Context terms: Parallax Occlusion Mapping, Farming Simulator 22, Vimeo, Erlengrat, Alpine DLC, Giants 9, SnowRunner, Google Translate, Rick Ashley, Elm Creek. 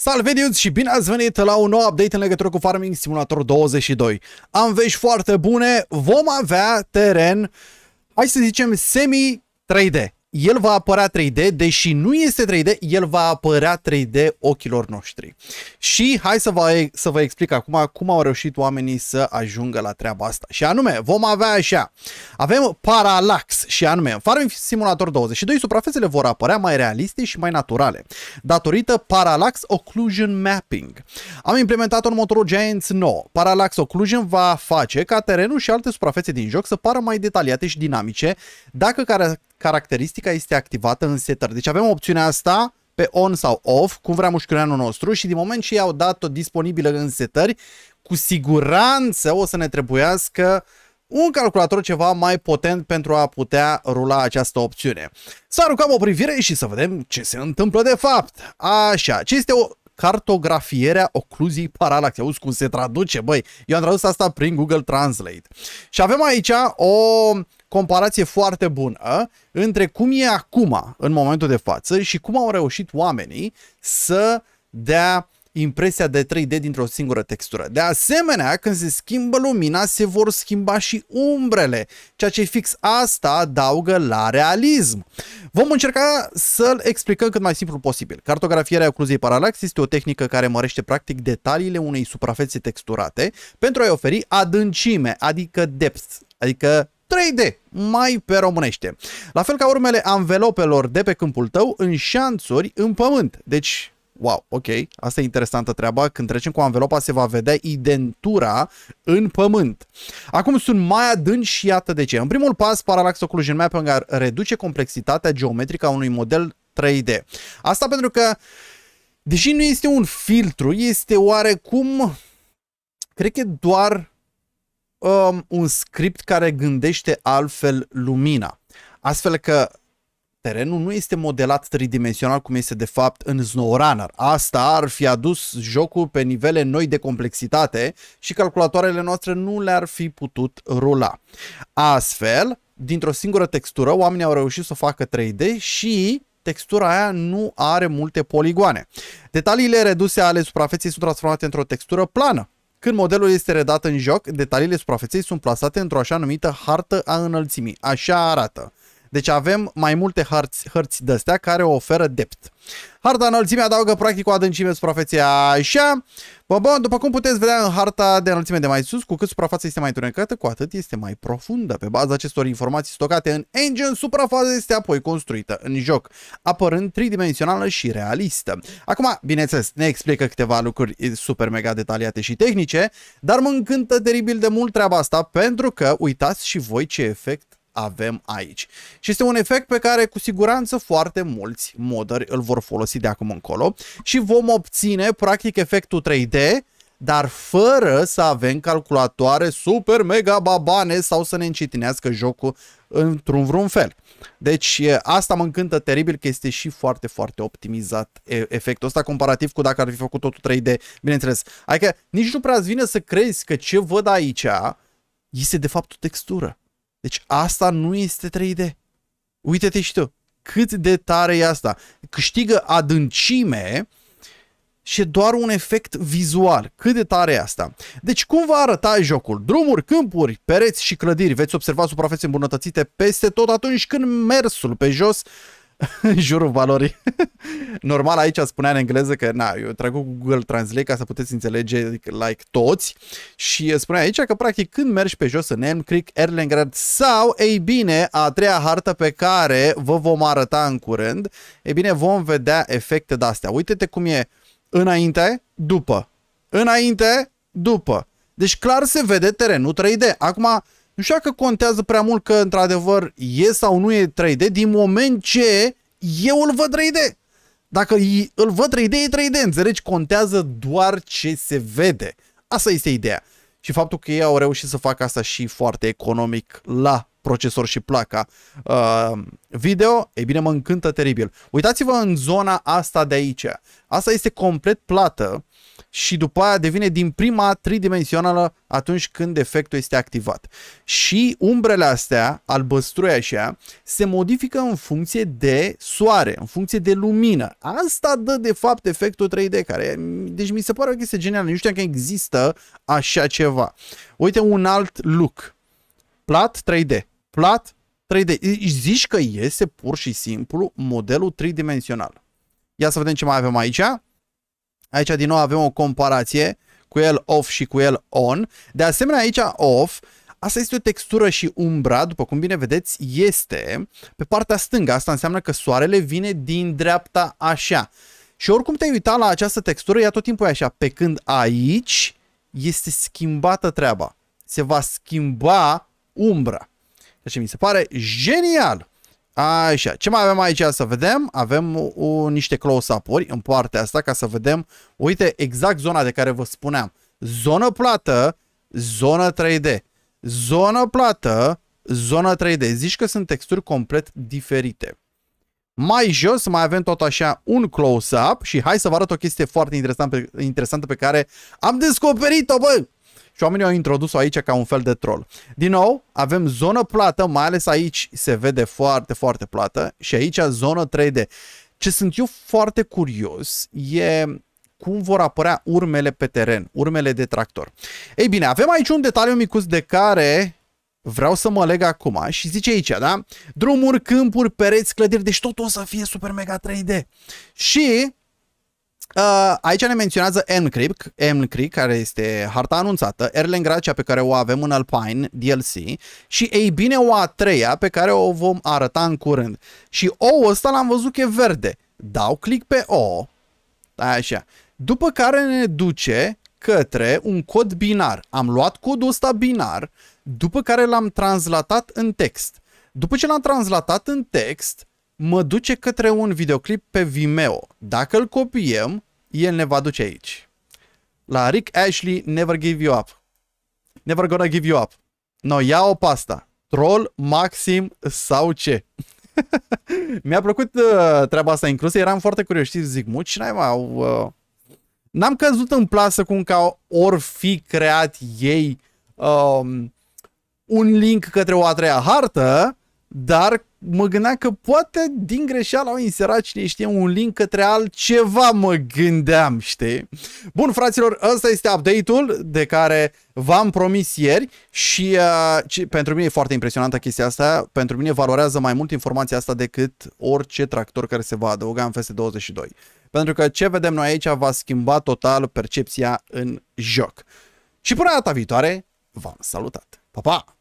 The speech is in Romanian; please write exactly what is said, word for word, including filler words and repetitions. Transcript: Salve și bine ați venit la un nou update în legătură cu Farming Simulator douăzeci și doi. Am vești foarte bune, vom avea teren, hai să zicem semi trei D. El va apărea trei D, deși nu este trei D, el va apărea trei D ochilor noștri. Și hai să vă, să vă explic acum cum au reușit oamenii să ajungă la treaba asta. Și anume, vom avea așa, avem Parallax și anume, în Farming Simulator douăzeci și doi, suprafețele vor apărea mai realiste și mai naturale, datorită Parallax Occlusion Mapping. Am implementat-o în motorul Giants nouă. Parallax Occlusion va face ca terenul și alte suprafețe din joc să pară mai detaliate și dinamice, dacă care... caracteristica este activată în setări. Deci avem opțiunea asta pe on sau off, cum vrea mușchiuleanul nostru, și din moment ce i-au dat-o disponibilă în setări, cu siguranță o să ne trebuiască un calculator ceva mai potent pentru a putea rula această opțiune. Să aruncăm o privire și să vedem ce se întâmplă de fapt. Așa, ce este o cartografierea ocluzii paralaxe. Auzi cum se traduce, băi, eu am tradus asta prin Google Translate. Și avem aici o comparație foarte bună între cum e acum, în momentul de față, și cum au reușit oamenii să dea impresia de trei D dintr-o singură textură. De asemenea, când se schimbă lumina, se vor schimba și umbrele, ceea ce fix asta adaugă la realism. Vom încerca să-l explicăm cât mai simplu posibil. Cartografierea ocluziei paralax este o tehnică care mărește practic detaliile unei suprafețe texturate pentru a-i oferi adâncime, adică depth, adică trei D, mai pe românește. La fel ca urmele anvelopelor de pe câmpul tău în șanțuri în pământ. Deci... wow, ok, asta e interesantă treaba, când trecem cu anvelopa se va vedea identura în pământ. Acum sunt mai adânci și iată de ce. În primul pas, Parallax Occlusion Mapping reduce complexitatea geometrică a unui model trei D. Asta pentru că, deși nu este un filtru, este oarecum, cred că doar um, un script care gândește altfel lumina. Astfel că terenul nu este modelat tridimensional cum este de fapt în SnowRunner. Asta ar fi adus jocul pe nivele noi de complexitate și calculatoarele noastre nu le-ar fi putut rula. Astfel, dintr-o singură textură, oamenii au reușit să o facă trei D și textura aia nu are multe poligoane. Detaliile reduse ale suprafeței sunt transformate într-o textură plană. Când modelul este redat în joc, detaliile suprafeței sunt plasate într-o așa numită hartă a înălțimii. Așa arată. Deci avem mai multe hărți, hărți de-astea care oferă depth. Harta înălțime adaugă practic o adâncime suprafaței așa. Bă, bă, după cum puteți vedea în harta de înălțime de mai sus, cu cât suprafața este mai întunecată, cu atât este mai profundă. Pe baza acestor informații stocate în engine, suprafața este apoi construită în joc, apărând tridimensională și realistă. Acum, bineînțeles, ne explică câteva lucruri super mega detaliate și tehnice, dar mă încântă teribil de mult treaba asta, pentru că uitați și voi ce efect avem aici. Și este un efect pe care cu siguranță foarte mulți moderi îl vor folosi de acum încolo și vom obține practic efectul trei D, dar fără să avem calculatoare super mega babane sau să ne încetinească jocul într-un vreun fel. Deci asta mă încântă teribil, că este și foarte, foarte optimizat efectul ăsta comparativ cu dacă ar fi făcut totul trei D, bineînțeles. Adică nici nu prea îți vine să crezi că ce văd aici este de fapt o textură. Deci asta nu este trei D. Uite-te și tu, cât de tare e asta. Câștigă adâncime și e doar un efect vizual. Cât de tare e asta. Deci cum va arăta jocul? Drumuri, câmpuri, pereți și clădiri. Veți observa suprafețe îmbunătățite peste tot atunci când mersul pe jos în jurul valorii. Normal, aici spunea în engleză că, na, eu trag cu Google Translate ca să puteți înțelege like toți, și spunea aici că practic când mergi pe jos în Elm Creek, Erlengrat sau, ei bine, a treia hartă pe care vă vom arăta în curând, ei bine, vom vedea efecte de-astea. Uite-te cum e înainte, după. Înainte, după. Deci clar se vede terenul trei D. Acum, nu știu că contează prea mult că într-adevăr e sau nu e trei D, din moment ce eu îl văd trei D. Dacă îl văd trei D, e trei D, înțelegi? Contează doar ce se vede. Asta este ideea. Și faptul că ei au reușit să facă asta și foarte economic la procesor și placa uh, video, e bine, mă încântă teribil. Uitați-vă în zona asta de aici. Asta este complet plată și după aia devine din prima tridimensională atunci când efectul este activat. Și umbrele astea, albăstrui așa, se modifică în funcție de soare, în funcție de lumină. Asta dă de fapt efectul trei D, care, deci mi se pare o chestie genială, nu știam că există așa ceva. Uite un alt look. Plat trei D. Plat trei D. Zici că iese pur și simplu modelul tridimensional. Ia să vedem ce mai avem aici. Aici din nou avem o comparație cu el off și cu el on. De asemenea aici off, asta este o textură și umbra, după cum bine vedeți, este pe partea stângă. Asta înseamnă că soarele vine din dreapta așa. Și oricum te-ai uitat la această textură, ea tot timpul e așa. Pe când aici este schimbată treaba. Se va schimba umbra. Deci mi se pare genial. Așa, ce mai avem aici să vedem? Avem o, niște close-up-uri în partea asta ca să vedem, uite, exact zona de care vă spuneam. Zonă plată, zonă trei D. Zonă plată, zonă trei D. Zici că sunt texturi complet diferite. Mai jos mai avem tot așa un close-up și hai să vă arăt o chestie foarte interesantă pe care am descoperit-o, bă! Și oamenii au introdus-o aici ca un fel de troll. Din nou, avem zonă plată, mai ales aici se vede foarte, foarte plată. Și aici zonă trei D. Ce sunt eu foarte curios e cum vor apărea urmele pe teren, urmele de tractor. Ei bine, avem aici un detaliu micuț de care vreau să mă leg acum. Și zice aici, da? Drumuri, câmpuri, pereți, clădiri. Deci totul o să fie super mega trei D. Și Uh, aici ne menționează Elm Creek, Elm Creek, care este harta anunțată, Erlengrat, cea pe care o avem în Alpine D L C și, ei bine, o a treia pe care o vom arăta în curând. Și O-ul ăsta l-am văzut că e verde. Dau click pe O, așa, după care ne duce către un cod binar. Am luat codul ăsta binar, după care l-am translatat în text. După ce l-am translatat în text, mă duce către un videoclip pe Vimeo. Dacă îl copiem, el ne va duce aici. La Rick Ashley, Never Give You Up. Never Gonna Give You Up. No, ia-o pe asta. Troll, maxim sau ce? Mi-a plăcut uh, treaba asta inclusă. Eram foarte curios, știți, zic, muci și n-am uh, n-am căzut în plasă cum ca or fi creat ei um, un link către o a treia hartă, dar mă gândeam că poate din greșeală au inserat, cine știe, un link către altceva, mă gândeam, știi? Bun, fraților, ăsta este update-ul de care v-am promis ieri și uh, ce, pentru mine e foarte impresionantă chestia asta, pentru mine valorează mai mult informația asta decât orice tractor care se va adăuga în F S douăzeci și doi. Pentru că ce vedem noi aici va schimba total percepția în joc. Și până data viitoare, v-am salutat! Pa, pa!